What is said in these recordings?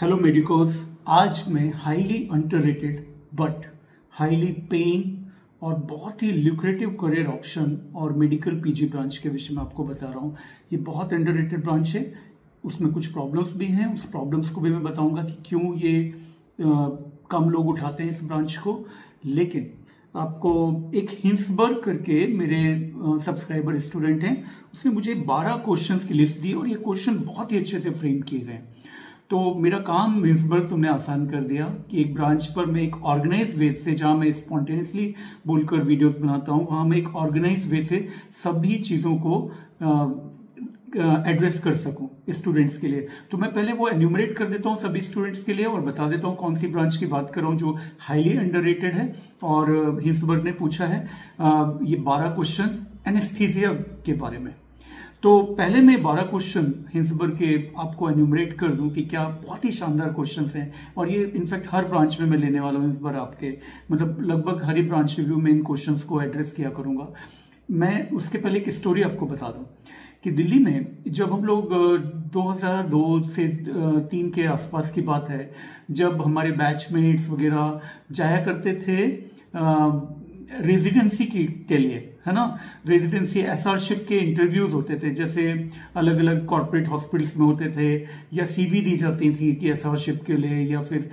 Hello medicos, आज मैं highly underrated but highly paying और बहुत ही ल्यूक्रेटिव करियर ऑप्शन और मेडिकल पीजी ब्रांच के विषय में आपको बता रहा हूँ। ये बहुत अंडररेटेड ब्रांच है, उसमें कुछ प्रॉब्लम्स भी हैं, उस प्रॉब्लम्स को भी मैं बताऊँगा कि क्यों ये कम लोग उठाते हैं इस ब्रांच को। लेकिन आपको एक हिंसबर्ग करके मेरे सब्सक्राइबर स्टूडेंट हैं, उसने मुझे 12 क्वेश्चंस की लिस्ट दी और ये क्वेश्चन बहुत ही अच्छे से फ्रेम किए गए। तो मेरा काम हिंसबर्ग तुमने आसान कर दिया कि एक ब्रांच पर मैं एक ऑर्गेनाइज वे से, जहाँ मैं स्पॉन्टेनियसली बोलकर वीडियोस बनाता हूँ, वहाँ मैं एक ऑर्गेनाइज वे से सभी चीज़ों को एड्रेस कर सकूं स्टूडेंट्स के लिए। तो मैं पहले वो एन्यूमरेट कर देता हूं सभी स्टूडेंट्स के लिए और बता देता हूं कौन सी ब्रांच की बात कर रहा हूं जो हाईली अंडररेटेड है। और हिंसबर्ग ने पूछा है ये 12 क्वेश्चन एनेस्थीसिया के बारे में। तो पहले मैं 12 क्वेश्चन हिंसबर्ग के आपको एन्यूमरेट कर दूं कि क्या बहुत ही शानदार क्वेश्चन हैं, और ये इनफैक्ट हर ब्रांच में मैं लेने वाला हूँ हिंसबर्ग आपके, मतलब लगभग हर ही ब्रांच रिव्यू में इन क्वेश्चन को एड्रेस किया करूँगा मैं। उसके पहले एक स्टोरी आपको बता दूँ कि दिल्ली में जब हम लोग 2002 से 3 के आसपास की बात है, जब हमारे बैचमेट्स वगैरह जाया करते थे रेजिडेंसी के लिए, है ना, रेजिडेंसी एसआरशिप के इंटरव्यूज़ होते थे, जैसे अलग अलग कॉर्पोरेट हॉस्पिटल्स में होते थे, या सीवी दी जाती थी कि एसआरशिप के लिए, या फिर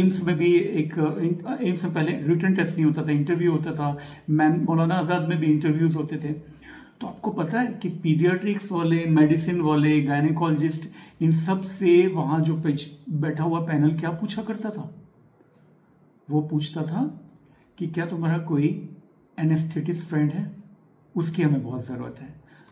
एम्स में भी एम्स में पहले रिटन टेस्ट नहीं होता था, इंटरव्यू होता था, मौलाना आज़ाद में भी इंटरव्यूज़ होते थे। तो आपको पता है कि पीडियाट्रिक्स वाले, मेडिसिन वाले, गायनेकोलॉजिस्ट, इन सब से वहाँ जो बैठा हुआ पैनल क्या पूछा करता था? वो पूछता था कि क्या तुम्हारा कोई एनेस्थेटिस्ट फ्रेंड है, उसकी हमें बहुत ज़रूरत है।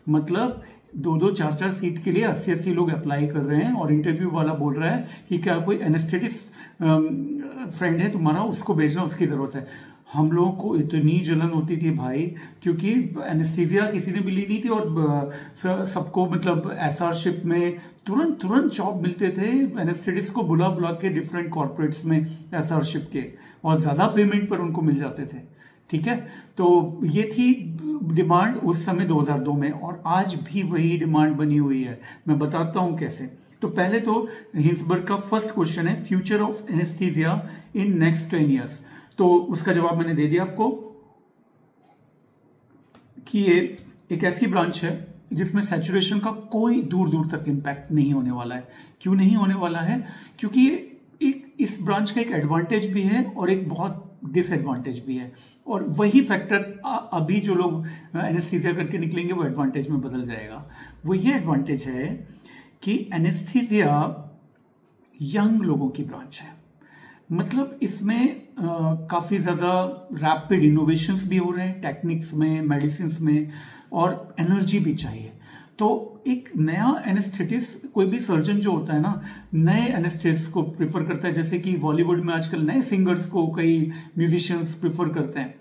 मतलब 2-2, 4-4 सीट के लिए 80-80 लोग अप्लाई कर रहे हैं और इंटरव्यू वाला बोल रहा है कि क्या कोई एनेस्थेटिस्ट फ्रेंड है तुम्हारा, उसको भेजना, उसकी ज़रूरत है। हम लोगों को इतनी जलन होती थी भाई, क्योंकि एनेस्थीसिया किसी ने भी ली नहीं थी और सबको मतलब एसआरशिप में तुरंत जॉब मिलते थे। एनेस्थेटिस्ट को बुला के डिफरेंट कॉर्पोरेट्स में एसआरशिप के, और ज़्यादा पेमेंट पर उनको मिल जाते थे। ठीक है, तो ये थी डिमांड उस समय 2002 में, और आज भी वही डिमांड बनी हुई है। मैं बताता हूँ कैसे। तो पहले तो हिंसबर्ग का फर्स्ट क्वेश्चन है future of anaesthesia in next 10 years. तो उसका जवाब मैंने दे दिया आपको कि ये एक ऐसी ब्रांच है जिसमें सैचुरेशन का कोई दूर तक इम्पैक्ट नहीं होने वाला है। क्यों नहीं होने वाला है? क्योंकि ये इस ब्रांच का एक एडवांटेज भी है और एक बहुत डिसएडवांटेज भी है, और वही फैक्टर अभी जो लोग एनेस्थीसिया करके निकलेंगे वो एडवांटेज में बदल जाएगा। वो ये एडवांटेज है कि एनेस्थीसिया यंग लोगों की ब्रांच है, मतलब इसमें काफ़ी ज़्यादा रैपिड इनोवेशंस भी हो रहे हैं टेक्निक्स में, मेडिसिन्स में, और एनर्जी भी चाहिए। तो एक नया एनेस्थेटिस्ट, कोई भी सर्जन जो होता है ना, नए एनेस्थेटिस्ट को प्रेफर करता है, जैसे कि बॉलीवुड में आजकल नए सिंगर्स को कई म्यूजिशियंस प्रेफर करते हैं,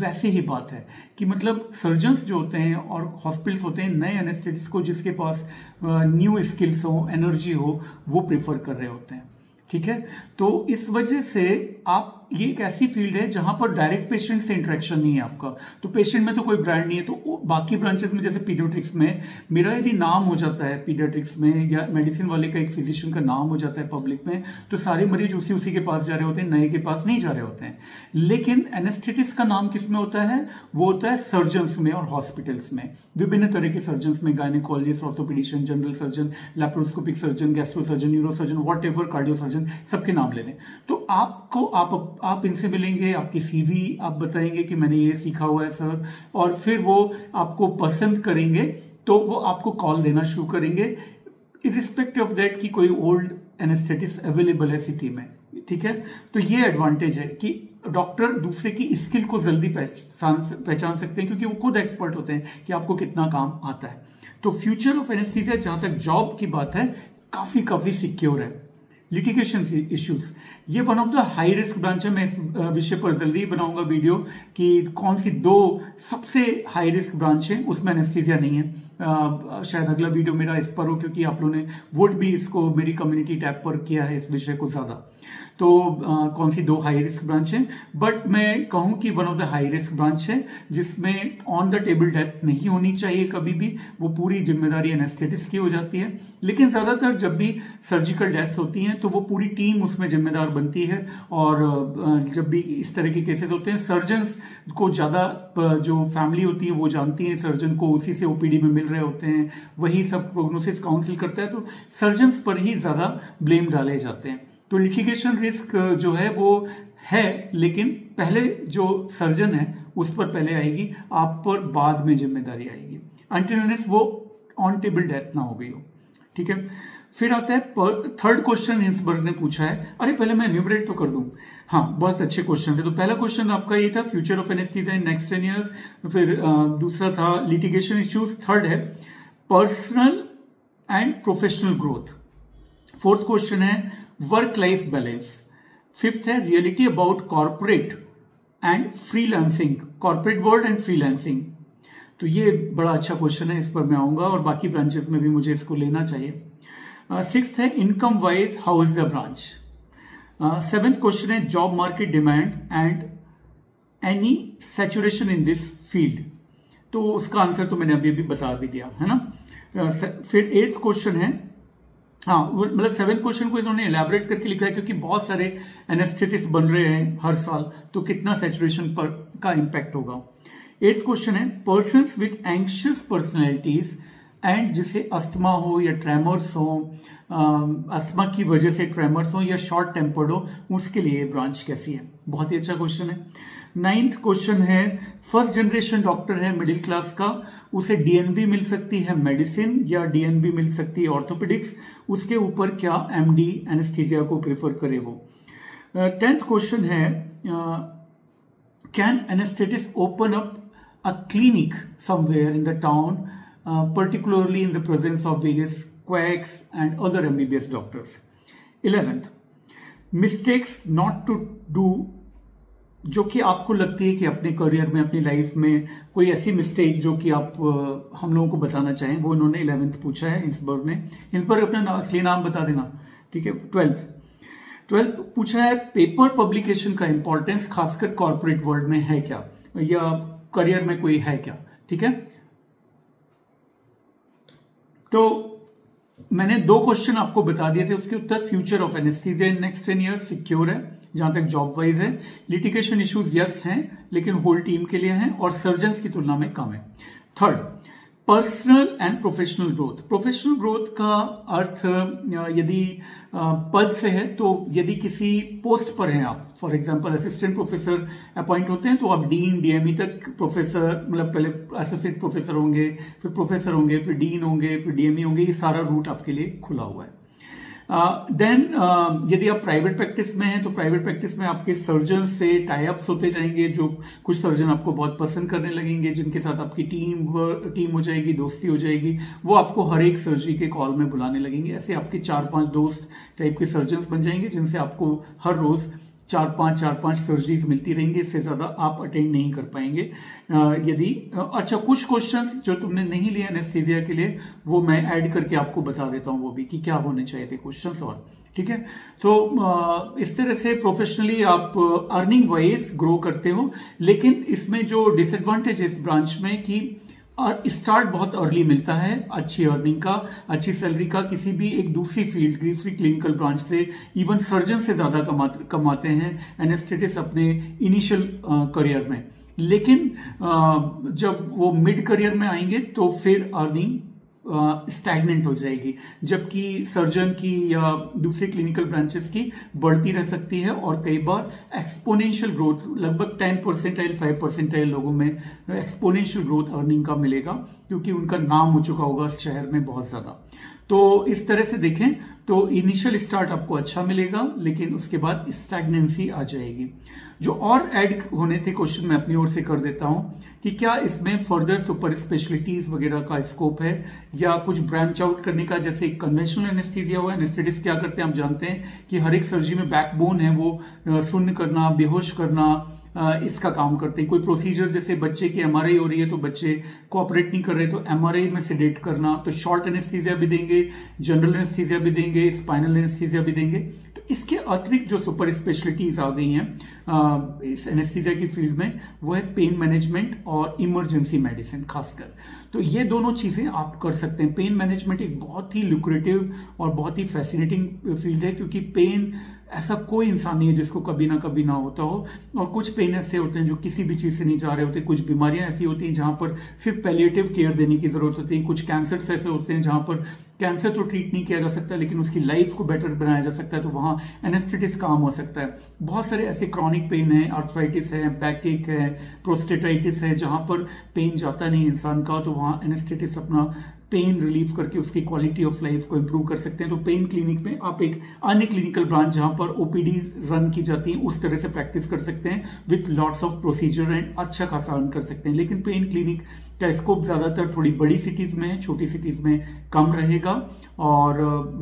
वैसे ही बात है कि मतलब सर्जन्स जो होते हैं और हॉस्पिटल्स होते हैं, नए एनेस्थेटिस्ट को जिसके पास न्यू स्किल्स हो, एनर्जी हो, वो प्रेफर कर रहे होते हैं। ठीक है, तो इस वजह से आप, ये एक ऐसी फील्ड है जहां पर डायरेक्ट पेशेंट से इंटरेक्शन नहीं है आपका, तो पेशेंट में तो कोई ब्रांड नहीं है। तो बाकी ब्रांचेस में जैसे पीडियाट्रिक्स में मेरा यदि नाम हो जाता है पीडियाट्रिक्स में, या मेडिसिन वाले का एक फिजिशियन का नाम हो जाता है पब्लिक में, तो सारे मरीज उसी के पास जा रहे होते हैं, नए के पास नहीं जा रहे होते हैं। लेकिन एनेस्थेटिस्ट का नाम किस में होता है? वो होता है सर्जन्स में और हॉस्पिटल्स में, विभिन्न तरह के सर्जन्स में, gynaecologist, orthopaedician, general surgeon, laparoscopic surgeon, gastro surgeon, neuro surgeon, whatever, cardio surgeon, सबके नाम ले लें। तो आपको आप इनसे मिलेंगे, आपकी सीवी आप बताएंगे कि मैंने ये सीखा हुआ है सर, और फिर वो आपको पसंद करेंगे तो वो आपको कॉल देना शुरू करेंगे, इरिस्पेक्टिव ऑफ दैट कि कोई ओल्ड एनेस्थेटिस्ट अवेलेबल है सिटी में। ठीक है, तो ये एडवांटेज है कि डॉक्टर दूसरे की स्किल को जल्दी पहचान सकते हैं, क्योंकि वो खुद एक्सपर्ट होते हैं कि आपको कितना काम आता है। तो फ्यूचर ऑफ एनेस्थीसिया, जहां तक जॉब की बात है, काफी सिक्योर है। लिटिगेशन इश्यूज, ये one of the high risk branch है। मैं इस विषय पर जल्दी बनाऊंगा वीडियो कि कौन सी दो सबसे हाई रिस्क ब्रांच है, उसमें एनेस्थीसिया नहीं है। शायद अगला वीडियो मेरा इस पर हो, क्योंकि आप लोगों ने वोट भी इसको मेरी कम्युनिटी टैब पर किया है इस विषय को ज़्यादा। तो कौन सी दो हाई रिस्क ब्रांच है, बट मैं कहूँ कि one of the high risk branch है जिसमें ऑन द टेबल डेथ नहीं होनी चाहिए कभी भी, वो पूरी जिम्मेदारी एनेस्थेटिस्ट की हो जाती है। लेकिन ज़्यादातर जब भी सर्जिकल डेथ्स होती हैं तो वो पूरी टीम उसमें जिम्मेदार बनती है, और जब भी इस तरह के केसेस होते हैं सर्जन्स को ज़्यादा, जो फैमिली होती है वो जानती है सर्जन को, उसी से ओपीडी में मिल रहे होते हैं, वही सब प्रोग्नोसिस काउंसिल करता है, तो सर्जन्स पर ही ज़्यादा ब्लेम डाले जाते हैं। तो लिटिगेशन रिस्क जो है वो है, लेकिन पहले जो सर्जन है उस पर पहले आएगी, आप पर बाद में जिम्मेदारी आएगी, अनटिल अनलेस वो ऑन टेबल डेथ ना हो गई हो। ठीक है, फिर आता है थर्ड क्वेश्चन, हिंसबर्ग ने पूछा है। अरे पहले मैं न्यूमरेट तो कर दूं। हाँ, बहुत अच्छे क्वेश्चन थे। तो पहला क्वेश्चन आपका ये था future of anaesthesia in next 10 years, फिर दूसरा था लिटिगेशन इश्यूज, थर्ड है personal and professional growth, fourth question है वर्क लाइफ बैलेंस, फिफ्थ है reality about corporate and freelancing, corporate world and freelancing. तो ये बड़ा अच्छा क्वेश्चन है, इस पर मैं आऊँगा और बाकी ब्रांचेस में भी मुझे इसको लेना चाहिए। सिक्स्थ है income wise how is the branch, seventh question है job market demand and any saturation in this field, तो उसका आंसर तो मैंने अभी अभी बता भी दिया है ना। फिर एट्थ क्वेश्चन है, हाँ मतलब सेवेंथ क्वेश्चन को इन्होंने एलैबोरेट करके लिखा है क्योंकि बहुत सारे एनेस्थेटिस्ट बन रहे हैं हर साल, तो कितना सैचुरेशन पर का इम्पैक्ट होगा। एट्थ क्वेश्चन है persons with anxious personalities and, जिसे अस्थमा हो या ट्रेमर्स हो, अस्थमा की वजह से ट्रेमर्स हो या शॉर्ट टेम्पर्ड हो, उसके लिए ब्रांच कैसी है, बहुत ही अच्छा क्वेश्चन है। नाइन्थ क्वेश्चन है फर्स्ट जनरेशन डॉक्टर है मिडिल क्लास का, उसे डीएनबी मिल सकती है मेडिसिन या डीएनबी मिल सकती है ऑर्थोपेडिक्स, उसके ऊपर क्या एमडी एनेस्थीसिया को प्रेफर करे वो। टेंथ क्वेश्चन है can anaesthetist open up a clinic somewhere in the town particularly in the presence of various quacks and other MBBS doctors. 11th, mistakes not to do, जो कि आपको लगती है कि अपने करियर में अपनी लाइफ में कोई ऐसी मिस्टेक जो कि आप हम लोगों को बताना चाहें, वो इन्होंने 11th पूछा है हिंसबर्ग ने। हिंसबर्ग अपना असली नाम बता देना, ठीक है। 12th पूछा है पेपर पब्लिकेशन का इम्पोर्टेंस खासकर कॉर्पोरेट वर्ल्ड में है क्या, या करियर में कोई है क्या, ठीक है। तो मैंने दो क्वेश्चन आपको बता दिए थे, उसके उत्तर future of anaesthesia in next 10 year secure है जहां तक जॉब वाइज है, लिटिगेशन इश्यूज यस हैं लेकिन होल टीम के लिए हैं और सर्जन्स की तुलना में कम है। Third, personal and professional growth. Professional growth का अर्थ यदि पद से है तो यदि किसी पोस्ट पर हैं आप, for example assistant professor appoint होते हैं तो आप डीन डीएमई तक प्रोफेसर, मतलब पहले एसोसिएट प्रोफेसर होंगे, फिर प्रोफेसर होंगे, फिर डीन होंगे, फिर डीएमई होंगे, ये सारा रूट आपके लिए खुला हुआ है। देन यदि आप प्राइवेट प्रैक्टिस में हैं तो प्राइवेट प्रैक्टिस में आपके सर्जन से टाइप्स होते जाएंगे, जो कुछ सर्जन आपको बहुत पसंद करने लगेंगे, जिनके साथ आपकी टीम हो जाएगी, दोस्ती हो जाएगी, वो आपको हर एक सर्जरी के कॉल में बुलाने लगेंगे। ऐसे आपके 4-5 दोस्त टाइप के सर्जन बन जाएंगे जिनसे आपको हर रोज 4-5 सर्जरीज मिलती रहेंगी, इससे ज़्यादा आप अटेंड नहीं कर पाएंगे। यदि अच्छा, कुछ क्वेश्चंस जो तुमने नहीं लिए एनेस्थीसिया के लिए वो मैं ऐड करके आपको बता देता हूँ, वो भी कि क्या होने चाहिए थे क्वेश्चंस और, ठीक है। तो इस तरह से प्रोफेशनली आप अर्निंग वाइज ग्रो करते हो, लेकिन इसमें जो डिसएडवांटेज है इस ब्रांच में कि और स्टार्ट बहुत अर्ली मिलता है अच्छी अर्निंग का, अच्छी सैलरी का, किसी भी एक दूसरी फील्ड, दूसरी क्लिनिकल ब्रांच से, इवन सर्जन से ज़्यादा कमाते हैं एनेस्थेटिस्ट अपने इनिशियल करियर में, लेकिन जब वो मिड करियर में आएंगे तो फिर अर्निंग स्टैग्नेंट हो जाएगी, जबकि सर्जन की या दूसरे क्लिनिकल ब्रांचेस की बढ़ती रह सकती है और कई बार एक्सपोनेंशियल ग्रोथ, लगभग 10% 5% लोगों में एक्सपोनेंशियल ग्रोथ अर्निंग का मिलेगा क्योंकि उनका नाम हो चुका होगा शहर में बहुत ज़्यादा। तो इस तरह से देखें तो इनिशियल स्टार्ट आपको अच्छा मिलेगा, लेकिन उसके बाद स्टैग्नेंसी आ जाएगी। जो और ऐड होने थे क्वेश्चन मैं अपनी ओर से कर देता हूं कि क्या इसमें फर्दर सुपर स्पेशलिटीज वगैरह का स्कोप है या कुछ ब्रांच आउट करने का, जैसे कन्वेंशनल एनेस्थीसिया हुआ। एनेस्थेटिस्ट क्या करते हैं आप जानते हैं कि हर एक सर्जरी में बैकबोन है वो शून्य करना, बेहोश करना, इसका काम करते हैं। कोई प्रोसीजर जैसे बच्चे की एमआरआई हो रही है तो बच्चे कोऑपरेट नहीं कर रहे तो एमआरआई में सेडेट करना, तो शॉर्ट एनेस्थीसिया भी देंगे, जनरल एनेस्थीसिया भी देंगे, स्पाइनल एनेस्थीसिया भी देंगे। तो इसके अतिरिक्त जो सुपर स्पेशलिटीज आ गई हैं इस एनेस्थीसिया की फील्ड में वो है पेन मैनेजमेंट और इमरजेंसी मेडिसिन खासकर। तो ये दोनों चीजें आप कर सकते हैं। पेन मैनेजमेंट एक बहुत ही ल्यूक्रेटिव और बहुत ही फैसिनेटिंग फील्ड है, क्योंकि पेन ऐसा कोई इंसान नहीं है जिसको कभी ना होता हो, और कुछ पेन ऐसे होते हैं जो किसी भी चीज से नहीं जा रहे होते। कुछ बीमारियां ऐसी होती हैं जहां पर सिर्फ पैलिएटिव केयर देने की जरूरत होती है। कुछ कैंसर्स ऐसे होते हैं जहां पर कैंसर तो ट्रीट नहीं किया जा सकता लेकिन उसकी लाइफ को बेटर बनाया जा सकता है, तो वहां एनेस्थेटिस्ट काम हो सकता है। बहुत सारे ऐसे क्रॉनिक पेन है, आर्थराइटिस है, बैक एक है, प्रोस्टेटाइटिस है, जहां पर पेन जाता नहीं इंसान का, तो वहां एनेस्थेटिस्ट अपना पेन रिलीफ करके उसकी क्वालिटी ऑफ लाइफ को इंप्रूव कर सकते हैं। तो पेन क्लिनिक में आप एक अन्य क्लिनिकल ब्रांच जहां पर ओपीडी रन की जाती है उस तरह से प्रैक्टिस कर सकते हैं with lots of procedure and अच्छा खासा रन कर सकते हैं। लेकिन पेन क्लिनिक का स्कोप ज्यादातर थोड़ी बड़ी सिटीज में है, छोटी सिटीज में कम रहेगा, और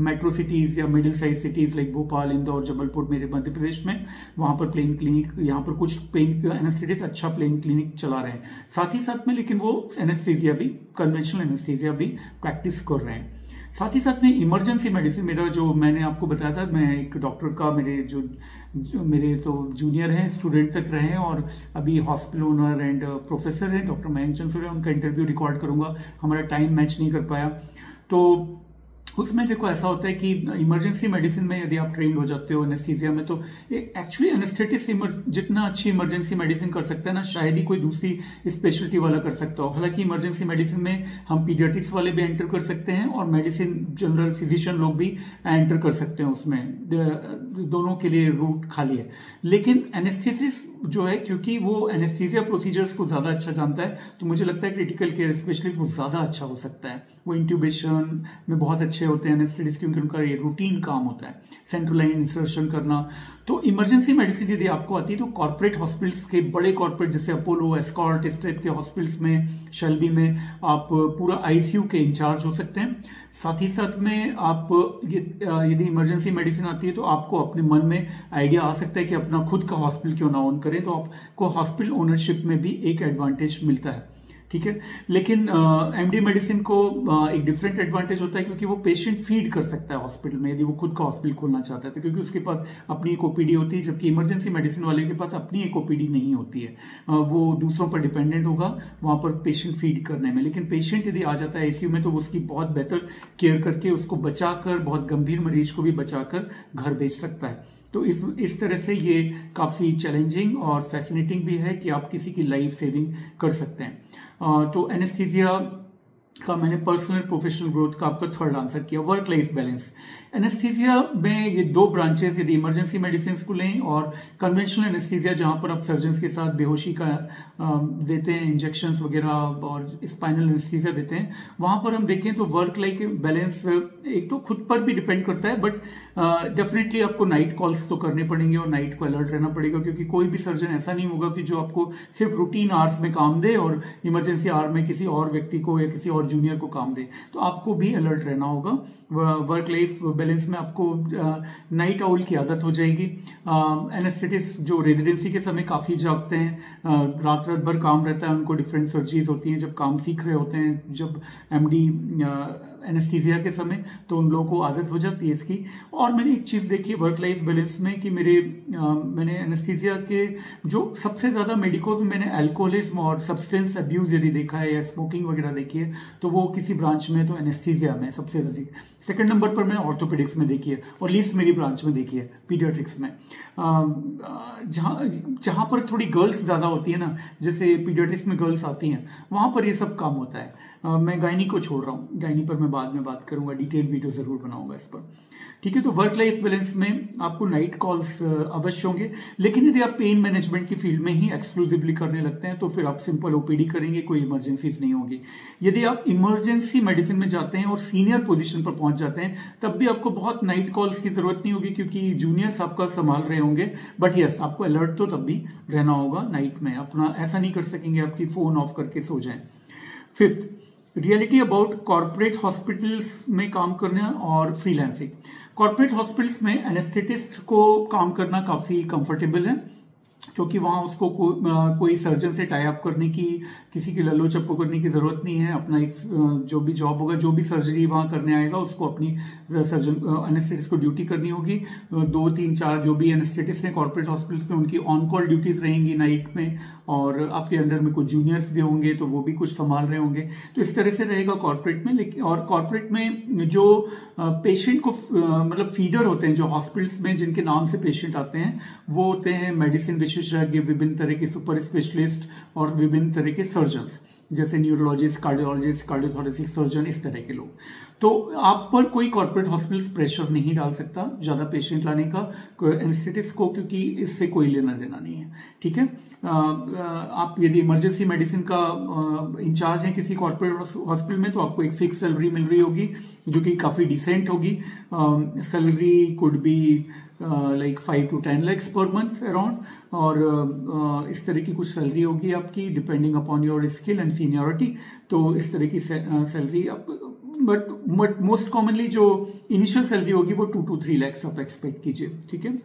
मेट्रो सिटीज या middle size cities like Bhopal, Indore, Jabalpur, मेरे मध्य प्रदेश में वहां पर पेन क्लिनिक, यहाँ पर कुछ पेन एनेस्थेटिस्ट अच्छा पेन क्लिनिक चला रहे हैं साथ ही साथ में, लेकिन वो एनेस्थीसिया भी, कन्वेंशनल एनेस्थीसिया भी प्रैक्टिस कर रहे हैं। साथ ही साथ में इमरजेंसी मेडिसिन, मेरा जो मैंने आपको बताया था, मैं एक डॉक्टर का मेरे तो जूनियर हैं, स्टूडेंट तक रहे हैं और अभी हॉस्पिटल ओनर एंड प्रोफेसर हैं, डॉक्टर मयंक चंसूरिया, उनका इंटरव्यू रिकॉर्ड करूंगा, हमारा टाइम मैच नहीं कर पाया। तो उसमें देखो ऐसा होता है कि इमरजेंसी मेडिसिन में यदि आप ट्रेन हो जाते हो एनेस्थीसिया में, तो एक्चुअली एनेस्थेटिस्ट जितना अच्छी इमरजेंसी मेडिसिन कर सकता है ना, शायद ही कोई दूसरी स्पेशलिटी वाला कर सकता हो। हालांकि इमरजेंसी मेडिसिन में हम पीडियाट्रिक्स वाले भी एंटर कर सकते हैं और मेडिसिन जनरल फिजिशियन लोग भी एंटर कर सकते हैं, उसमें दोनों के लिए रूट खाली है। लेकिन एनेस्थेटिस्ट जो है, क्योंकि वो एनेस्थीसिया प्रोसीजर्स को ज्यादा अच्छा जानता है, तो मुझे लगता है क्रिटिकल केयर स्पेशलिस्ट वो ज्यादा अच्छा हो सकता है। वो इंट्यूबेशन में बहुत अच्छे होते हैं एनेस्थेटिस्ट, क्योंकि उनका ये रूटीन काम होता है, सेंट्रल लाइन इंसर्शन करना। तो इमरजेंसी मेडिसिन यदि आपको आती है तो कॉर्पोरेट हॉस्पिटल्स के, बड़े कॉर्पोरेट जैसे अपोलो, एस्कॉर्ट, इस टाइप के हॉस्पिटल्स में, शेल्बी में आप पूरा आईसीयू के इंचार्ज हो सकते हैं। साथ ही साथ में आप यदि इमरजेंसी मेडिसिन आती है तो आपको अपने मन में आइडिया आ सकता है कि अपना खुद का हॉस्पिटल क्यों ना ऑन करें, तो आपको हॉस्पिटल ओनरशिप में भी एक एडवांटेज मिलता है, ठीक है। लेकिन एमडी मेडिसिन को एक डिफरेंट एडवांटेज होता है क्योंकि वो पेशेंट फीड कर सकता है हॉस्पिटल में, यदि वो खुद का हॉस्पिटल खोलना चाहता है तो, क्योंकि उसके पास अपनी एक ओपीडी होती है, जबकि इमरजेंसी मेडिसिन वाले के पास अपनी एक ओपीडी नहीं होती है, वो दूसरों पर डिपेंडेंट होगा वहां पर पेशेंट फीड करने में। लेकिन पेशेंट यदि आ जाता है आईसीयू में तो उसकी बहुत बेहतर केयर करके उसको बचाकर, बहुत गंभीर मरीज को भी बचाकर घर भेज सकता है। तो इस तरह से ये काफी चैलेंजिंग और फैसिनेटिंग भी है कि आप किसी की लाइफ सेविंग कर सकते हैं। तो एनेस्थीसिया का मैंने पर्सनल प्रोफेशनल ग्रोथ का आपका थर्ड आंसर किया। वर्क लाइफ बैलेंस, एनेस्थीसिया में ये दो ब्रांचेस, यदि इमरजेंसी मेडिसिन को लें और कन्वेंशनल एनेस्थीसिया जहां पर आप सर्जन्स के साथ बेहोशी का देते हैं इंजेक्शंस वगैरह, और स्पाइनल एनेस्थीसिया देते हैं, वहां पर हम देखें तो वर्क लाइफ बैलेंस एक तो खुद पर भी डिपेंड करता है, बट डेफिनेटली आपको नाइट कॉल्स तो करने पड़ेंगे और नाइट को अलर्ट रहना पड़ेगा, क्योंकि कोई भी सर्जन ऐसा नहीं होगा कि जो आपको सिर्फ रूटीन आवर्स में काम दे और इमरजेंसी आवर में किसी और व्यक्ति को या किसी और जूनियर को काम दे, तो आपको भी अलर्ट रहना होगा। वर्क लाइफ बैलेंस में आपको नाइट आउल की आदत हो जाएगी। एनेस्थेटिस्ट जो रेजिडेंसी के समय काफी जागते हैं, रात भर काम रहता है, उनको डिफरेंट सर्जरीज होती हैं जब काम सीख रहे होते हैं, जब एमडी एनेस्थीसिया के समय, तो उन लोगों को आदत हो जाती है इसकी। और मैंने एक चीज देखी वर्क लाइफ बैलेंस में कि मैंने एनेस्थीसिया के जो सबसे ज्यादा मेडिकोज में मैंने एल्कोहलिज्म और सब्सटेंस अब्यूज यदि देखा है या स्मोकिंग वगैरह देखी है तो वो किसी ब्रांच में तो एनेस्थीसिया में सबसे ज्यादा, सेकंड नंबर पर मैंने ऑर्थोपेडिक्स में देखी है और लीस्ट मेरी ब्रांच में देखी है पीडियाट्रिक्स में, जहां पर थोड़ी गर्ल्स ज्यादा होती है ना, जैसे पीडियाट्रिक्स में गर्ल्स आती हैं, वहां पर ये सब काम होता है। मैं गायनी को छोड़ रहा हूँ, गायनी पर मैं बाद में बात करूंगा, डिटेल वीडियो जरूर बनाऊंगा इस पर। ठीक है। तो वर्क लाइफ बैलेंस में आपको नाइट कॉल्स अवश्य होंगे, लेकिन यदि आप पेन मैनेजमेंट की फील्ड में ही एक्सक्लूसिवली करने लगते हैं तो फिर आप सिंपल ओपीडी करेंगे, कोई इमरजेंसीज नहीं होंगी। यदि आप इमरजेंसी मेडिसिन में जाते हैं और सीनियर पोजीशन पर पहुंच जाते हैं तब भी आपको बहुत नाइट कॉल्स की जरूरत नहीं होगी क्योंकि जूनियर्स आपका संभाल रहे होंगे। बट यस, आपको अलर्ट तो तब भी रहना होगा नाइट में, अपना ऐसा नहीं कर सकेंगे आपकी फोन ऑफ करके सो जाए। Fifth, reality about corporate hospitals में काम करना और फ्रीलांसिंग। कॉर्पोरेट हॉस्पिटल्स में एनेस्थेटिस्ट को काम करना काफी कंफर्टेबल है क्योंकि वहां उसको कोई सर्जन से टाई अप करने की, किसी की लल्लो चप्पो करने की जरूरत नहीं है। अपना एक जो भी जॉब होगा, जो भी सर्जरी वहां करने आएगा उसको अपनी सर्जन एनेस्थेटिस्ट को ड्यूटी करनी होगी। 2, 3, 4 जो भी एनेस्थेटिस्ट हैं कॉर्पोरेट हॉस्पिटल्स में उनकी ऑन कॉल ड्यूटीज रहेंगी नाइट में, और आपके अंडर में कुछ जूनियर्स भी होंगे तो वो भी कुछ संभाल रहे होंगे। तो इस तरह से रहेगा कॉर्पोरेट में। लेकिन और कॉर्पोरेट में जो पेशेंट को मतलब फीडर होते हैं, जो हॉस्पिटल्स में जिनके नाम से पेशेंट आते हैं वो होते हैं मेडिसिन विशेषज्ञ, विभिन्न तरह के सुपर स्पेशलिस्ट और विभिन्न तरह के सर्जन्स जैसे न्यूरोलॉजिस्ट, कार्डियोलॉजिस्ट, कार्डियोथोरेसिक सर्जन, इस तरह के लोग। तो आप पर कोई कॉर्पोरेट हॉस्पिटल्स प्रेशर नहीं डाल सकता ज़्यादा पेशेंट लाने का एनेस्थेटिस्ट को, क्योंकि इससे कोई लेना देना नहीं है। ठीक है, आप यदि इमरजेंसी मेडिसिन का इंचार्ज हैं किसी कॉर्पोरेट हॉस्पिटल में तो आपको एक फिक्स सैलरी मिल रही होगी जो कि काफ़ी डिसेंट होगी। Salary could be like 5 to 10 lakhs per month around, और इस तरह की कुछ सैलरी होगी आपकी depending upon your skill and seniority. तो इस तरह की सैलरी आप, बट मोस्ट कॉमनली जो इनिशियल सैलरी होगी वो 2 to 3 lakhs आप एक्सपेक्ट कीजिए। ठीक है,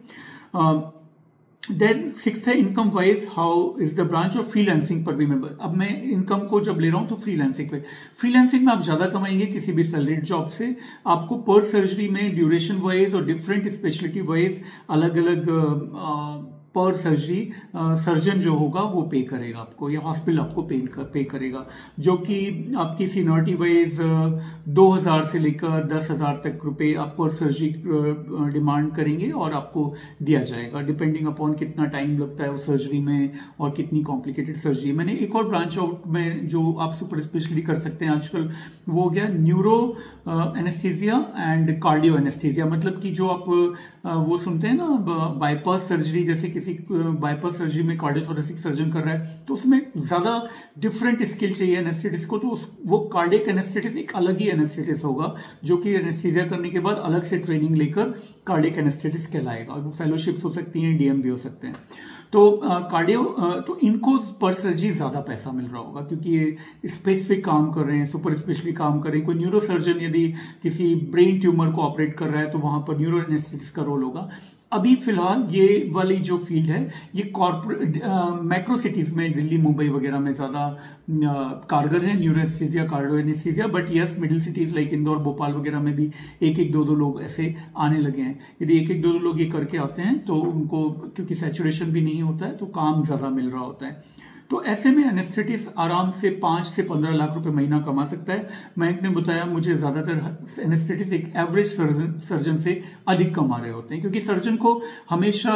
देन सिक्स्थ है income wise how is the branch of freelancing पर भी मेंबर। अब मैं इनकम को जब ले रहा हूं तो फ्रीलांसिंग में आप ज्यादा कमाएंगे किसी भी सैलरीड जॉब से। आपको पर सर्जरी में ड्यूरेशन वाइज और डिफरेंट स्पेशलिटी वाइज अलग अलग पर सर्जरी सर्जन जो होगा वो पे करेगा आपको, या हॉस्पिटल आपको पे करेगा, जो कि आपकी सीनियरिटी वाइज 2000 से लेकर 10,000 तक रुपए आप पर सर्जरी डिमांड करेंगे और आपको दिया जाएगा डिपेंडिंग अपॉन कितना टाइम लगता है उस सर्जरी में और कितनी कॉम्प्लिकेटेड सर्जरी। मैंने एक और ब्रांच आउट में जो आप सुपर स्पेशलिटी कर सकते हैं आजकल वो हो गया neuro anaesthesia and cardio anaesthesia. मतलब कि जो आप वो सुनते हैं ना बाईपास सर्जरी, जैसे बाईपास सर्जरी में कार्डियोथोरेसिक सर्जन कर रहा है तो उसमें ज्यादा डिफरेंट स्किल चाहिए एनेस्थेटिस्ट को, तो वो कार्डियक एनेस्थेटिस्ट एक अलग ही एनेस्थेटिस्ट होगा जो कि एनेस्थीसिया करने के बाद अलग से ट्रेनिंग लेकर कार्डियक एनेस्थेटिस्ट कहलाएगा। वो फेलोशिप्स हो सकती हैं, डीएम भी हो सकते हैं। तो कार्डियो तो इनको पर सर्जरी ज्यादा पैसा मिल रहा होगा क्योंकि ये स्पेसिफिक काम कर रहे हैं, सुपर स्पेशली काम कर रहे हैं। कोई न्यूरो सर्जन यदि किसी ब्रेन ट्यूमर को ऑपरेट कर रहा है तो वहां पर न्यूरो एनेस्थेटिस्ट का रोल होगा। अभी फिलहाल ये वाली जो फील्ड है ये कॉर्पोरेट मेट्रो सिटीज में दिल्ली, मुंबई वगैरह में ज़्यादा कारगर है neuro anaesthesia, cardio anaesthesia. But yes, middle cities like Indore, Bhopal वगैरह में भी 1-1, 2-2 लोग ऐसे आने लगे हैं। यदि 1-1, 2-2 लोग ये करके आते हैं तो उनको, क्योंकि सैचुरेशन भी नहीं होता है, तो काम ज़्यादा मिल रहा होता है। तो ऐसे में एनेस्थेटिस्ट आराम से 5 से 15 लाख रुपए महीना कमा सकता है। मयंक ने बताया मुझे ज्यादातर एनेस्थेटिस्ट एक एवरेज सर्जन से अधिक कमा रहे होते हैं क्योंकि सर्जन को हमेशा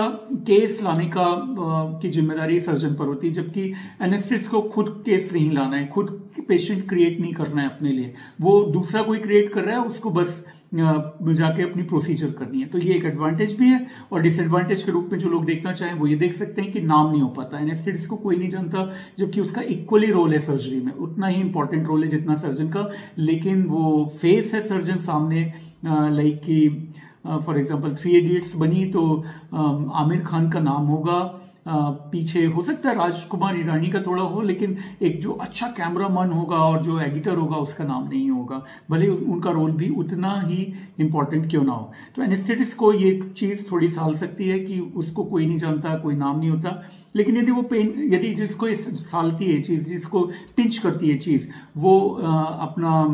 केस लाने की जिम्मेदारी सर्जन पर होती है, जबकि एनेस्थेटिस्ट को खुद केस नहीं लाना है, खुद पेशेंट क्रिएट नहीं करना है अपने लिए, वो दूसरा कोई क्रिएट कर रहा है, उसको बस जाके अपनी प्रोसीजर करनी है। तो ये एक एडवांटेज भी है, और डिसएडवांटेज के रूप में जो लोग देखना चाहें वो ये देख सकते हैं कि नाम नहीं हो पाता, एनेस्थेटिस्ट को कोई नहीं जानता, जबकि उसका इक्वली रोल है सर्जरी में, उतना ही इंपॉर्टेंट रोल है जितना सर्जन का। लेकिन वो फेस है सर्जन सामने, लाइक कि फॉर एग्जाम्पल 3 Idiots बनी तो आमिर खान का नाम होगा, पीछे हो सकता है राजकुमार हिरानी का थोड़ा हो, लेकिन एक जो अच्छा कैमरामैन होगा और जो एडिटर होगा उसका नाम नहीं होगा, भले उनका रोल भी उतना ही इम्पोर्टेंट क्यों ना हो। तो एनेस्थेटिस्ट को ये चीज़ थोड़ी साल सकती है कि उसको कोई नहीं जानता, कोई नाम नहीं होता। लेकिन यदि वो पेन, यदि जिसको ये सालती है चीज़, जिसको पिंच करती है चीज़, वो अपना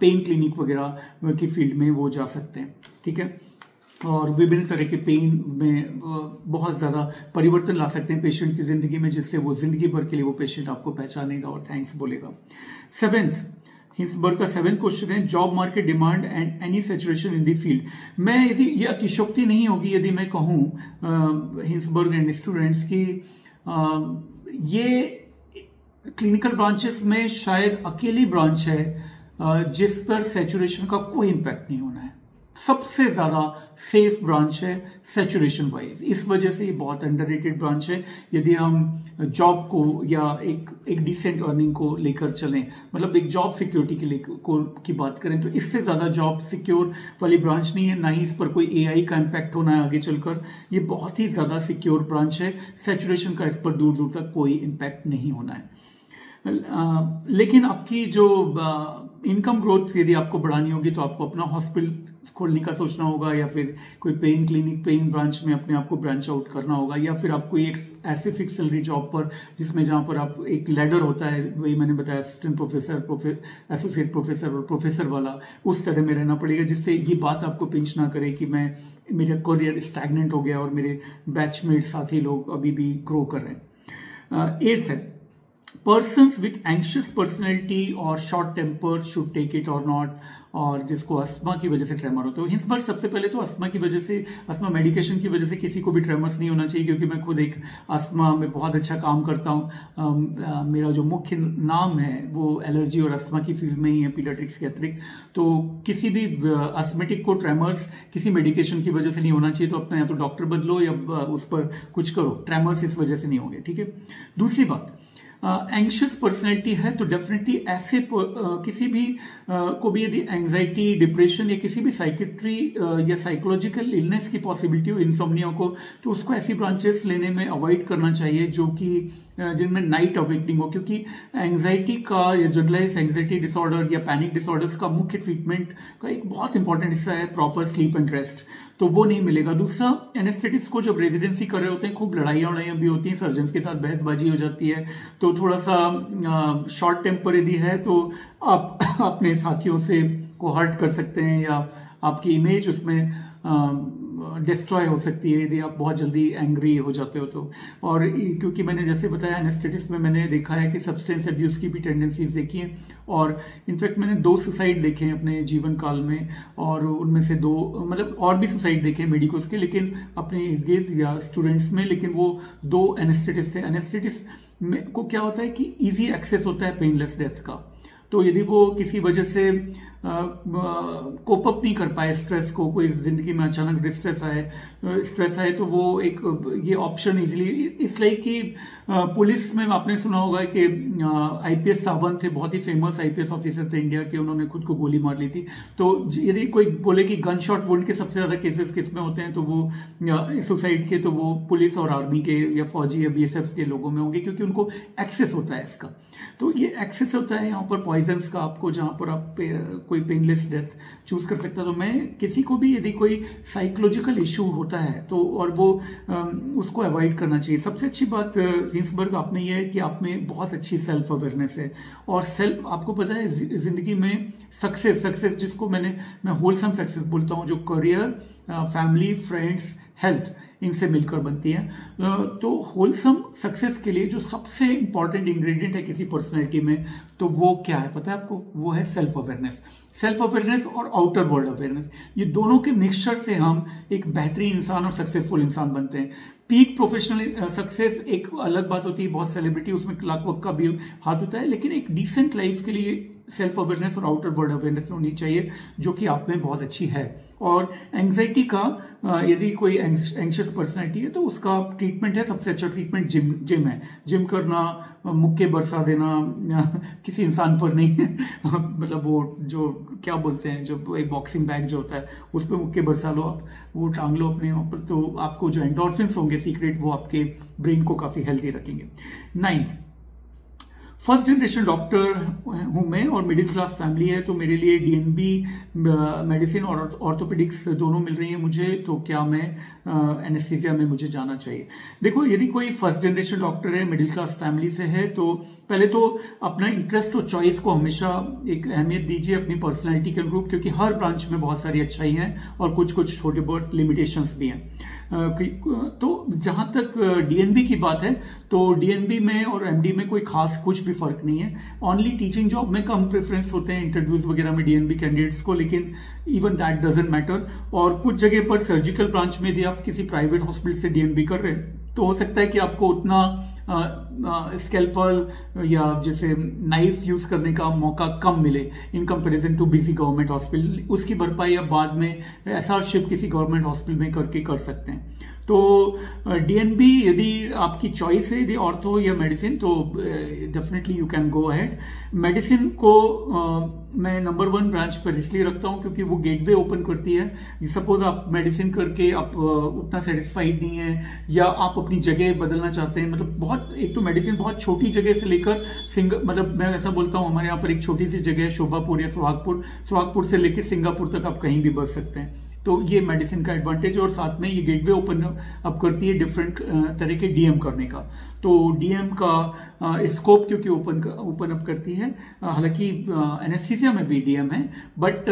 पेन क्लिनिक वगैरह की फील्ड में वो जा सकते हैं। ठीक है, और विभिन्न तरह के पेन में बहुत ज़्यादा परिवर्तन ला सकते हैं पेशेंट की ज़िंदगी में, जिससे वो ज़िंदगी भर के लिए वो पेशेंट आपको पहचानेगा और थैंक्स बोलेगा। 7th हिंसबर्ग का 7 क्वेश्चन है job market demand and any saturation in the field. मैं यदि ये अतिशोक्ति नहीं होगी यदि मैं कहूँ हिंसबर्ग एंड स्टूडेंट्स की ये क्लिनिकल ब्रांचेस में शायद अकेली ब्रांच है जिस पर सैचुरेशन का कोई इम्पैक्ट नहीं होना है। सबसे ज़्यादा सेफ ब्रांच है सैचुरेशन वाइज। इस वजह से ये बहुत अंडररेटेड ब्रांच है। यदि हम जॉब को या एक डिसेंट अर्निंग को लेकर चलें, मतलब एक जॉब सिक्योरिटी के की बात करें, तो इससे ज़्यादा जॉब सिक्योर वाली ब्रांच नहीं है, ना ही इस पर कोई एआई का इम्पैक्ट होना है आगे चलकर। ये बहुत ही ज़्यादा सिक्योर ब्रांच है, सैचुरेशन का इस पर दूर दूर तक कोई इम्पैक्ट नहीं होना है। लेकिन आपकी जो इनकम ग्रोथ यदि आपको बढ़ानी होगी तो आपको अपना हॉस्पिटल खोलने का सोचना होगा, या फिर कोई पेइंग क्लिनिक, पेइंग ब्रांच में अपने आप को ब्रांच आउट करना होगा, या फिर आपको एक ऐसे फिक्स सैलरी जॉब पर जिसमें जहाँ पर आप एक लैडर होता है, वही मैंने बताया असिस्टेंट प्रोफेसर, एसोसिएट प्रोफेसर और प्रोफेसर वाला, उस तरह में रहना पड़ेगा, जिससे ये बात आपको पिंच ना करे कि मेरा करियर स्टैगनेंट हो गया और मेरे बैचमेट साथी लोग अभी भी ग्रो कर रहे हैं। 8th है, persons with anxious personality or short temper should take it or not। और जिसको अस्थमा की वजह से ट्रेमर होते हो, हिंसबर्ग सबसे पहले तो अस्थमा की वजह से, अस्थमा मेडिकेशन की वजह से किसी को भी ट्रेमर्स नहीं होना चाहिए, क्योंकि मैं खुद एक अस्थमा में बहुत अच्छा काम करता हूँ। मेरा जो मुख्य नाम है वो एलर्जी और अस्थमा की फील्ड में ही है, पीडियाट्रिक्स के अतिरिक्त। तो किसी भी अस्थमेटिक को ट्रेमर्स किसी मेडिकेशन की वजह से नहीं होना चाहिए, तो अपना या तो डॉक्टर बदलो या उस पर कुछ करो, ट्रेमर्स इस वजह से नहीं होंगे। ठीक है, दूसरी बात, एंग्शियस पर्सनैलिटी है तो डेफिनेटली ऐसे किसी भी को भी यदि एंग्जाइटी, डिप्रेशन या किसी भी साइकेट्री या साइकोलॉजिकल इलनेस की पॉसिबिलिटी हो, इंसोम्निया को, तो उसको ऐसी ब्रांचेस लेने में अवॉइड करना चाहिए जो कि जिनमें नाइट अवेकनिंग हो, क्योंकि एंग्जाइटी का या जनरलाइज एंग्जाइटी डिसऑर्डर या पैनिक डिसऑर्डर्स का मुख्य ट्रीटमेंट का एक बहुत इंपॉर्टेंट हिस्सा है प्रॉपर स्लीप एंड रेस्ट, तो वो नहीं मिलेगा। दूसरा, एनेस्थेटिस्ट को जब रेजिडेंसी कर रहे होते हैं खूब लड़ाइयाँ भी होती हैं, सर्जन के साथ बहसबाजी हो जाती है, तो थोड़ा सा शॉर्ट टेम्पर यदि है तो आप अपने साथियों से को हर्ट कर सकते हैं या आपकी इमेज उसमें डिस्ट्रॉय हो सकती है यदि आप बहुत जल्दी एंग्री हो जाते हो तो। और क्योंकि मैंने जैसे बताया एनेस्थेटिस्ट में मैंने देखा है कि सब्सटेंस अब्यूज की भी टेंडेंसीज देखी हैं, और इनफैक्ट मैंने 2 सुसाइड देखे हैं अपने जीवन काल में, और उनमें से 2 मतलब और भी सुसाइड देखे हैं मेडिकोस के, लेकिन अपने इर्द-गिर्द या स्टूडेंट्स में, लेकिन वो 2 एनेस्थेटिस्ट थे। एनेस्थेटिस्ट को क्या होता है कि ईजी एक्सेस होता है पेनलेस डेथ का, तो यदि वो किसी वजह से कोप अप नहीं कर पाए स्ट्रेस को, कोई जिंदगी में अचानक स्ट्रेस आए तो वो एक ये ऑप्शन इजीली, इसलिए कि पुलिस में आपने सुना होगा कि आईपीएस सावंत थे, बहुत ही फेमस आईपीएस ऑफिसर थे इंडिया के, उन्होंने खुद को गोली मार ली थी। तो यदि कोई बोले कि गन शॉट वुंड के सबसे ज़्यादा केसेस किस में होते हैं, तो वो सुसाइड के, तो वो पुलिस और आर्मी के या फौजी या बीएसएफ के लोगों में होंगे, क्योंकि उनको एक्सेस होता है इसका। तो ये एक्सेस होता है यहाँ पर पॉइजन्स का आपको, जहाँ पर आप कोई पेनलेस डेथ चूज कर सकता। तो मैं किसी को भी यदि कोई साइकोलॉजिकल इशू होता है तो और वो उसको अवॉइड करना चाहिए। सबसे अच्छी बात हिंसबर्ग आपने ये है कि आप में बहुत अच्छी सेल्फ अवेयरनेस है, और सेल्फ आपको पता है जिंदगी में सक्सेस जिसको मैं होलसम सक्सेस बोलता हूँ, जो करियर, फैमिली, फ्रेंड्स, हेल्थ, इनसे मिलकर बनती है। तो होलसम सक्सेस के लिए जो सबसे इंपॉर्टेंट इंग्रेडिएंट है किसी पर्सनालिटी में, तो वो क्या है पता है आपको? वो है सेल्फ अवेयरनेस और आउटर वर्ल्ड अवेयरनेस। ये दोनों के मिक्सचर से हम एक बेहतरीन इंसान और सक्सेसफुल इंसान बनते हैं। पीक प्रोफेशनल सक्सेस एक अलग बात होती है, बहुत सेलिब्रिटी उसमें क्लॉकवर्क का भी हाथ होता है, लेकिन एक डिसेंट लाइफ के लिए सेल्फ अवेयरनेस और आउटर वर्ल्ड अवेयरनेस होनी चाहिए, जो कि आप में बहुत अच्छी है। और एंग्जाइटी का यदि कोई एंग्शियस पर्सनैलिटी है तो उसका ट्रीटमेंट है, सबसे अच्छा ट्रीटमेंट जिम है। जिम करना, मुक्के बरसा देना किसी इंसान पर नहीं है मतलब वो जो क्या बोलते हैं, जब एक बॉक्सिंग बैग जो होता है उस पर मुक्के बरसा लो, आप वो टांग लो अपने वहाँ पर, तो आपको जो एंडोर्फिन्स होंगे सीक्रेट, वो आपके ब्रेन को काफ़ी हेल्दी रखेंगे। 9th, फर्स्ट जनरेशन डॉक्टर हूँ मैं और मिडिल क्लास फैमिली है, तो मेरे लिए डीएनबी मेडिसिन और ऑर्थोपेडिक्स दोनों मिल रही है मुझे, तो क्या मैं एनेस्थीसिया में मुझे जाना चाहिए? देखो, यदि कोई फर्स्ट जनरेशन डॉक्टर है, मिडिल क्लास फैमिली से है, तो पहले तो अपना इंटरेस्ट और चॉइस को हमेशा एक अहमियत दीजिए अपनी पर्सनैलिटी के अनुरूप, क्योंकि हर ब्रांच में बहुत सारी अच्छाई हैं और कुछ छोटे बहुत लिमिटेशंस भी हैं। तो जहाँ तक डीएनबी की बात है, तो डीएनबी में और एमडी में कोई खास कुछ भी फर्क नहीं है। ओनली टीचिंग जॉब में कम प्रेफरेंस होते हैं इंटरव्यूज वगैरह में डीएनबी कैंडिडेट्स को, लेकिन इवन दैट डजंट मैटर। और कुछ जगह पर सर्जिकल ब्रांच में यदि आप किसी प्राइवेट हॉस्पिटल से डीएनबी कर रहे हैं, तो हो सकता है कि आपको उतना स्केल्पल या जैसे नाइफ यूज़ करने का मौका कम मिले in comparison to busy government hospital, उसकी भरपाई अब बाद में एसआर शिफ्ट किसी गवर्नमेंट हॉस्पिटल में करके कर सकते हैं। तो डीएनबी यदि आपकी चॉइस है, यदि ऑर्थो या मेडिसिन, तो definitely you can go ahead. Medicine को मैं नंबर 1 ब्रांच पर इसलिए रखता हूँ क्योंकि वो गेटवे ओपन करती है। सपोज आप मेडिसिन करके आप उतना सेटिस्फाइड नहीं है या आप अपनी जगह बदलना चाहते हैं, मतलब बहुत, एक तो मेडिसिन बहुत छोटी जगह से लेकर मतलब मैं ऐसा बोलता हूँ हमारे यहाँ पर एक छोटी सी जगह है शोभापुर या सोहागपुर से लेकर सिंगापुर तक आप कहीं भी बस सकते हैं। तो ये मेडिसिन का एडवांटेज और साथ में ये गेटवे ओपन अप करती है डिफरेंट तरह के डीएम करने का। तो डीएम का स्कोप क्योंकि ओपन अप करती है, हालांकि एनेस्थीसिया में भी डीएम है बट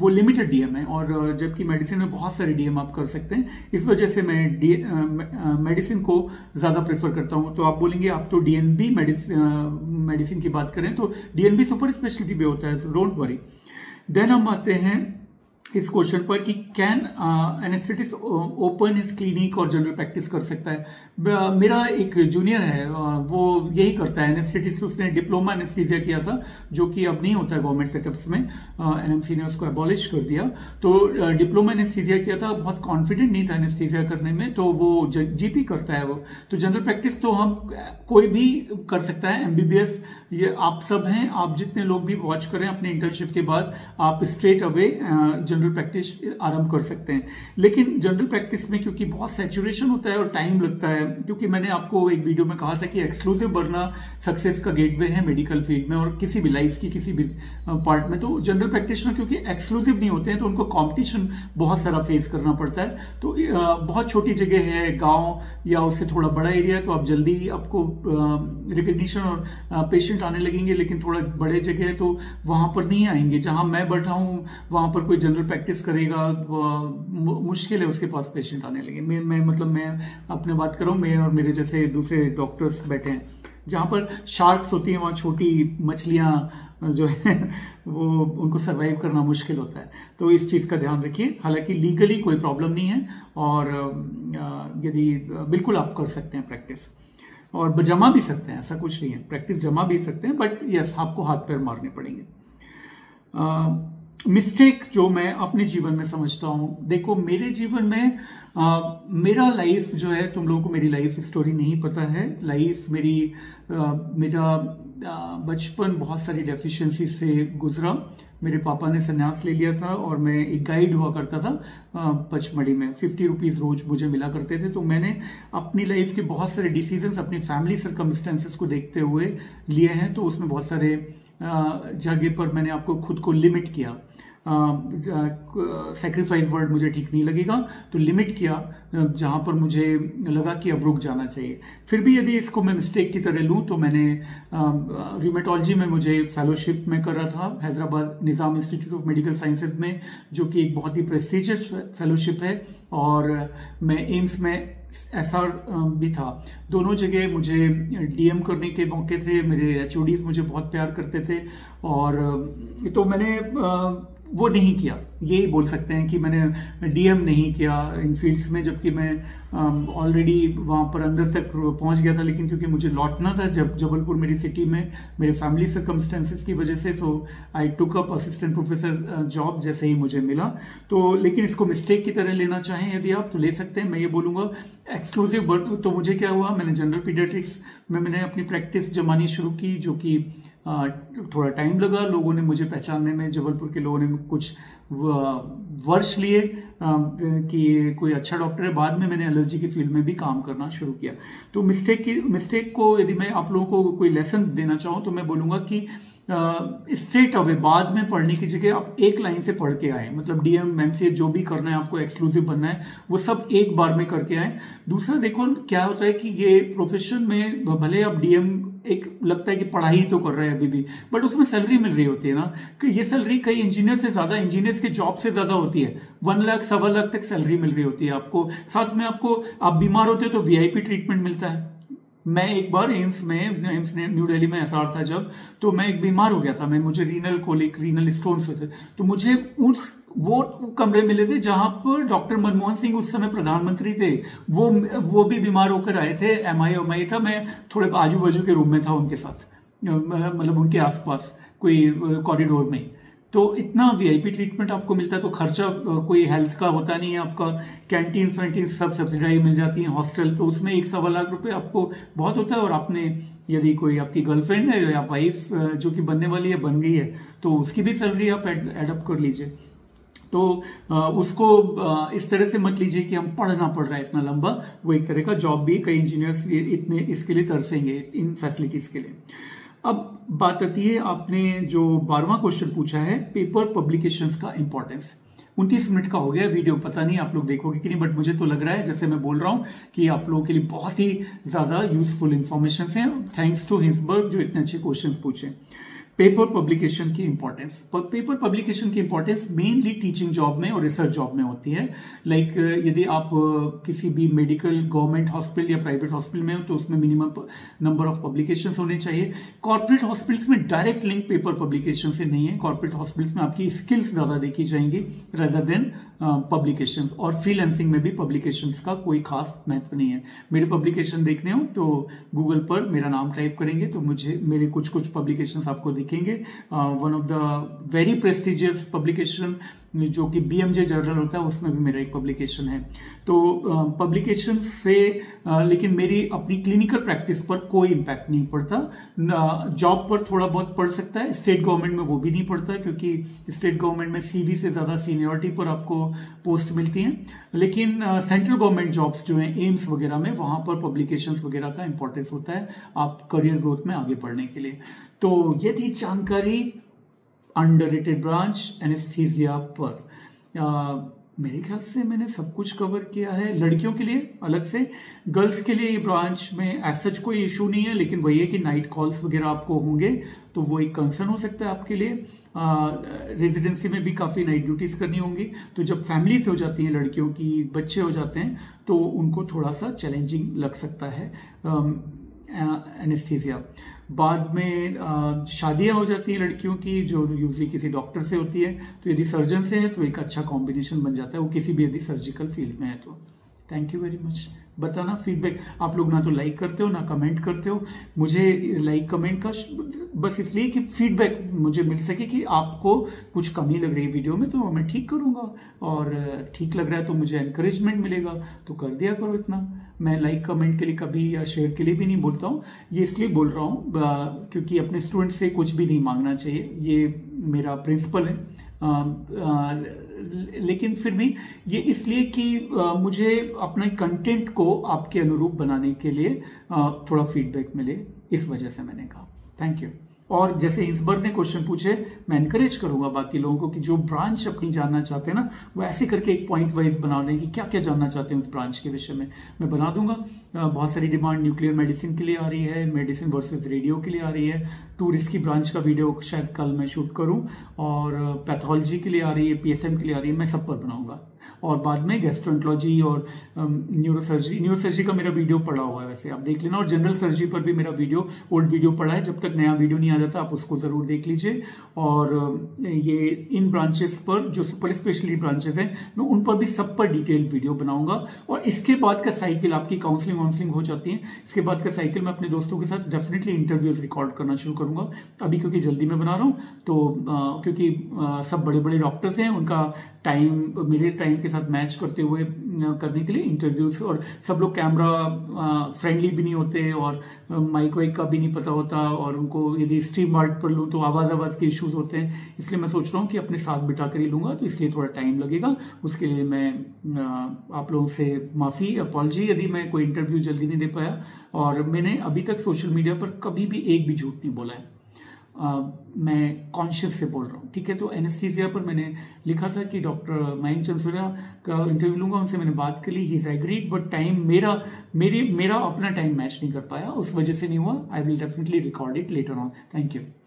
वो लिमिटेड डीएम है, और जबकि मेडिसिन में बहुत सारे डीएम आप कर सकते हैं। इस वजह से मैं मेडिसिन को ज़्यादा प्रेफर करता हूँ। तो आप बोलेंगे आप तो डीएनबी मेडिसिन की बात करें, तो डीएनबी सुपर स्पेशलिटी भी होता है, सो डोंट वरी। देन हम आते हैं इस क्वेश्चन पर कि can anaesthetist open his clinic और जनरल प्रैक्टिस कर सकता है। मेरा एक जूनियर है वो यही करता है एनेस्थेटिस्ट, उसने डिप्लोमा एनेस्थीसिया किया था जो कि अब नहीं होता है गवर्नमेंट सेटअप्स में, एनएमसी ने उसको एबॉलिश कर दिया। तो डिप्लोमा एनेस्थीसिया किया था, बहुत कॉन्फिडेंट नहीं था एनेस्थीसिया करने में, तो वो जीपी करता है। वो तो जनरल प्रैक्टिस तो हम कोई भी कर सकता है, एमबीबीएस ये आप सब हैं, आप जितने लोग भी वॉच करें अपने इंटर्नशिप के बाद आप स्ट्रेट अवे जनरल प्रैक्टिस आरंभ कर सकते हैं। लेकिन जनरल प्रैक्टिस में क्योंकि बहुत सैचुरेशन होता है और टाइम लगता है, क्योंकि मैंने आपको एक वीडियो में कहा था कि एक्सक्लूसिव बर्ना सक्सेस का गेटवे है मेडिकल फील्ड में और किसी भी लाइफ की किसी भी पार्ट में। तो जनरल प्रैक्टिशनर क्योंकि एक्सक्लूसिव नहीं होते हैं तो उनको कॉम्पिटिशन बहुत सारा फेस करना पड़ता है। तो बहुत छोटी जगह है, गाँव या उससे थोड़ा बड़ा एरिया, तो आप जल्दी आपको रिकग्निशन और पेशेंट आने लगेंगे, लेकिन थोड़ा बड़े जगह है तो वहां पर नहीं आएंगे। जहां मैं बैठा हूँ वहां पर कोई जनरल प्रैक्टिस करेगा, मुश्किल है उसके पास पेशेंट आने लगे। मैं अपने बात करूँ, मैं और मेरे जैसे दूसरे डॉक्टर्स बैठे हैं। जहाँ पर शार्क्स होती हैं वहाँ छोटी मछलियाँ जो है वो उनको सर्वाइव करना मुश्किल होता है, तो इस चीज़ का ध्यान रखिए। हालांकि लीगली कोई प्रॉब्लम नहीं है और यदि बिल्कुल आप कर सकते हैं प्रैक्टिस और जमा भी सकते हैं, ऐसा कुछ नहीं है, प्रैक्टिस जमा भी सकते हैं बट यस आपको हाथ पैर मारने पड़ेंगे। मिस्टेक जो मैं अपने जीवन में समझता हूँ, देखो मेरे जीवन में मेरा लाइफ जो है, तुम लोगों को मेरी लाइफ स्टोरी नहीं पता है। लाइफ मेरी मेरा बचपन बहुत सारी डेफिशिएंसी से गुजरा। मेरे पापा ने संन्यास ले लिया था और मैं एक गाइड हुआ करता था पचमढ़ी में, 50 रुपीज़ रोज मुझे मिला करते थे। तो मैंने अपनी लाइफ के बहुत सारे डिसीजंस अपनी फैमिली सर्कमस्टेंसेस को देखते हुए लिए हैं, तो उसमें बहुत सारे जगह पर मैंने आपको खुद को लिमिट किया। सैक्रिफाइस वर्ड मुझे ठीक नहीं लगेगा, तो लिमिट किया जहाँ पर मुझे लगा कि अब रुक जाना चाहिए। फिर भी यदि इसको मैं मिस्टेक की तरह लूँ तो मैंने रूमेटोलॉजी में मुझे फेलोशिप में कर रहा था Hyderabad Nizam institute of medical sciences में, जो कि एक बहुत ही प्रेस्टीजियस फेलोशिप है, और मैं एम्स में एसआर भी था। दोनों जगह मुझे डीएम करने के मौके थे, मेरे एचओडीज मुझे बहुत प्यार करते थे, और तो मैंने वो नहीं किया। यही बोल सकते हैं कि मैंने डीएम नहीं किया इन फील्ड्स में, जबकि मैं ऑलरेडी वहाँ पर अंदर तक पहुँच गया था। लेकिन क्योंकि मुझे लौटना था जब जबलपुर मेरी सिटी में, मेरे फैमिली सर्कमस्टेंसेस की वजह से, so I took up assistant professor job जैसे ही मुझे मिला। तो लेकिन इसको मिस्टेक की तरह लेना चाहें यदि आप तो ले सकते हैं। मैं ये बोलूँगा एक्सक्लूसिव वर्क, तो मुझे क्या हुआ, मैंने जनरल पीडियाट्रिक्स में मैंने अपनी प्रैक्टिस जमानी शुरू की, जो कि थोड़ा टाइम लगा। लोगों ने मुझे पहचानने में, जबलपुर के लोगों ने कुछ वर्ष लिए कि कोई अच्छा डॉक्टर है। बाद में मैंने एलर्जी की फील्ड में भी काम करना शुरू किया। तो मिस्टेक को यदि मैं आप लोगों को कोई लेसन देना चाहूँ तो मैं बोलूँगा कि स्ट्रेट अवे बाद में पढ़ने की जगह आप एक लाइन से पढ़ के आए, मतलब डीएम एमसीए जो भी करना है आपको, एक्सक्लूसिव बनना है, वो सब एक बार में करके आए। दूसरा देखो क्या होता है कि ये प्रोफेशन में भले आप डीएम एक लगता है कि पढ़ाई तो कर रहे हैं अभी भी, बट उसमें सैलरी मिल रही होती है ना, कि ये सैलरी कई इंजीनियर से ज्यादा, इंजीनियर्स के जॉब से ज्यादा होती है। 1 लाख 1.25 लाख तक सैलरी मिल रही होती है आपको। साथ में आपको, आप बीमार होते हो तो वीआईपी ट्रीटमेंट मिलता है। मैं एक बार एम्स ने न्यू दिल्ली में एसआर था जब, तो मैं एक बीमार हो गया था, मुझे रीनल कोलिक, रीनल स्टोन्स होते, तो मुझे वो कमरे मिले थे जहां पर डॉक्टर मनमोहन सिंह उस समय प्रधानमंत्री थे। वो भी बीमार होकर आए थे, एमआई था। मैं थोड़े आजू बाजू के रूम में था उनके साथ, मतलब उनके आसपास कोई कॉरिडोर में। तो इतना वीआईपी ट्रीटमेंट आपको मिलता है, तो खर्चा कोई हेल्थ का होता नहीं है आपका। कैंटीन फैंटीन सब सब्सिडाइज मिल जाती है, हॉस्टल, तो उसमें 1-1.25 लाख रुपए आपको बहुत होता है। और आपने यदि कोई आपकी गर्लफ्रेंड है या वाइफ जो कि बनने वाली है, बन गई है, तो उसकी भी सैलरी आप एडअप कर लीजिए। तो उसको इस तरह से मत लीजिए कि हम पढ़ना पड़ रहा है इतना लंबा। वो एक तरह का जॉब भी, कई इंजीनियर्स इतने इसके लिए तरसेंगे इन फैसिलिटीज के लिए। अब बात आती है, आपने जो 12वां क्वेश्चन पूछा है, पेपर पब्लिकेशंस का इंपॉर्टेंस। 29 मिनट का हो गया वीडियो, पता नहीं आप लोग देखोगे कि नहीं, बट मुझे तो लग रहा है जैसे मैं बोल रहा हूँ कि आप लोगों के लिए बहुत ही ज्यादा यूजफुल इंफॉर्मेशन है। थैंक्स टू हिंसबर्ग जो इतने अच्छे क्वेश्चन पूछे। पेपर पब्लिकेशन की इंपॉर्टेंस, पेपर पब्लिकेशन की इंपॉर्टेंस मेनली टीचिंग जॉब में और रिसर्च जॉब में होती है। लाइक यदि आप किसी भी मेडिकल गवर्नमेंट हॉस्पिटल या प्राइवेट हॉस्पिटल में हो तो उसमें मिनिमम नंबर ऑफ पब्लिकेशंस होने चाहिए। कॉर्पोरेट हॉस्पिटल्स में डायरेक्ट लिंक पेपर पब्लिकेशन से नहीं है। कॉर्पोरेट हॉस्पिटल्स में आपकी स्किल्स ज्यादा देखी जाएंगी रेदर देन पब्लिकेशन। और फ्रीलांसिंग में भी पब्लिकेशन का कोई खास महत्व नहीं है। मेरे पब्लिकेशन देखने हो तो गूगल पर मेरा नाम टाइप करेंगे तो मुझे मेरे कुछ पब्लिकेशन आपको देखेंगे। One of the very prestigious publication जो कि बीएमजे जर्नल होता है, उसमें भी मेरा एक पब्लिकेशन है। तो पब्लिकेशन से लेकिन मेरी अपनी क्लिनिकल प्रैक्टिस पर कोई इम्पैक्ट नहीं पड़ता। जॉब पर थोड़ा बहुत पड़ सकता है, स्टेट गवर्नमेंट में वो भी नहीं पड़ता क्योंकि स्टेट गवर्नमेंट में सीवी से ज़्यादा सीनियरिटी पर आपको पोस्ट मिलती हैं। लेकिन सेंट्रल गवर्नमेंट जॉब्स जो हैं एम्स वगैरह में, वहाँ पर पब्लिकेशन वगैरह का इंपॉर्टेंस होता है आप करियर ग्रोथ में आगे बढ़ने के लिए। तो ये थी जानकारी अंडररेटेड ब्रांच एनेस्थीसिया पर। मेरे ख्याल से मैंने सब कुछ कवर किया है। लड़कियों के लिए अलग से, गर्ल्स के लिए ये ब्रांच में ऐसा कोई इशू नहीं है, लेकिन वही है कि नाइट कॉल्स वगैरह आपको होंगे तो वो एक कंसर्न हो सकता है आपके लिए। रेजिडेंसी में भी काफ़ी नाइट ड्यूटीज़ करनी होंगी, तो जब फैमिलीज हो जाती हैं लड़कियों की, बच्चे हो जाते हैं, तो उनको थोड़ा सा चैलेंजिंग लग सकता है एनेस्थीसिया। बाद में शादियां हो जाती हैं लड़कियों की जो यूजली किसी डॉक्टर से होती है, तो यदि सर्जन से है तो एक अच्छा कॉम्बिनेशन बन जाता है वो, किसी भी यदि सर्जिकल फील्ड में है तो। Thank you very much. बताना फीडबैक, आप लोग ना तो लाइक करते हो ना कमेंट करते हो। मुझे लाइक कमेंट का बस इसलिए कि फीडबैक मुझे मिल सके कि आपको कुछ कमी लग रही है वीडियो में तो मैं ठीक करूँगा, और ठीक लग रहा है तो मुझे एनकरेजमेंट मिलेगा, तो कर दिया करो इतना। मैं लाइक कमेंट के लिए कभी या शेयर के लिए भी नहीं बोलता हूँ, ये इसलिए बोल रहा हूँ क्योंकि अपने स्टूडेंट से कुछ भी नहीं मांगना चाहिए, ये मेरा प्रिंसिपल है। लेकिन फिर भी ये इसलिए कि मुझे अपने कंटेंट को आपके अनुरूप बनाने के लिए थोड़ा फीडबैक मिले, इस वजह से मैंने कहा थैंक यू। और जैसे हिंसबर्ग ने क्वेश्चन पूछे, मैं एनकरेज करूंगा बाकी लोगों को कि जो ब्रांच अपनी जानना चाहते हैं ना, वो ऐसे करके एक पॉइंट वाइज बना दें कि क्या क्या जानना चाहते हैं उस ब्रांच के विषय में, मैं बना दूंगा। बहुत सारी डिमांड न्यूक्लियर मेडिसिन के लिए आ रही है, मेडिसिन वर्सेस रेडियो के लिए आ रही है, टूरिस्ट की ब्रांच का वीडियो शायद कल मैं शूट करूँ, और पैथोलॉजी के लिए आ रही है, PSM के लिए आ रही है, मैं सब पर बनाऊंगा। और बाद में गैस्ट्रोएंटरोलॉजी और न्यूरोसर्जरी का मेरा वीडियो पड़ा हुआ है, वैसे आप देख लेना। और जनरल सर्जरी पर भी मेरा वीडियो, ओल्ड वीडियो पड़ा है, जब तक नया वीडियो नहीं आ जाता आप उसको जरूर देख लीजिए। और ये इन ब्रांचेस पर जो सुपर स्पेशलिटी ब्रांचेस हैं, मैं उन पर भी सब पर डिटेल वीडियो बनाऊंगा। और इसके बाद का साइकिल, आपकी काउंसलिंग हो जाती है, इसके बाद का साइकिल मैं अपने दोस्तों के साथ डेफिनेटली इंटरव्यूज रिकॉर्ड करना शुरू करूंगा। अभी क्योंकि जल्दी में बना रहा हूँ तो क्योंकि सब बड़े बड़े डॉक्टर्स हैं, उनका टाइम मेरे टाइम के साथ मैच करते हुए करने के लिए इंटरव्यूज, और सब लोग कैमरा फ्रेंडली भी नहीं होते और माइक वाइक का भी नहीं पता होता, और उनको यदि स्ट्रीम वार्ड पर लूँ तो आवाज़ के इश्यूज होते हैं, इसलिए मैं सोच रहा हूँ कि अपने साथ बिठा कर ही लूँगा, तो इसलिए थोड़ा टाइम लगेगा। उसके लिए मैं आप लोगों से माफ़ी, अपॉलजी यदि मैं कोई इंटरव्यू जल्दी नहीं दे पाया। और मैंने अभी तक सोशल मीडिया पर कभी भी एक भी झूठ नहीं बोला है, मैं कॉन्शियस से बोल रहा हूँ, ठीक है। तो एनेस्थीसिया पर मैंने लिखा था कि डॉक्टर मयंक चंसोलिया का इंटरव्यू लूँगा, उनसे मैंने बात कर ली, he is agreed, but time मेरा अपना टाइम मैच नहीं कर पाया, उस वजह से नहीं हुआ। I will definitely record it later on. Thank you.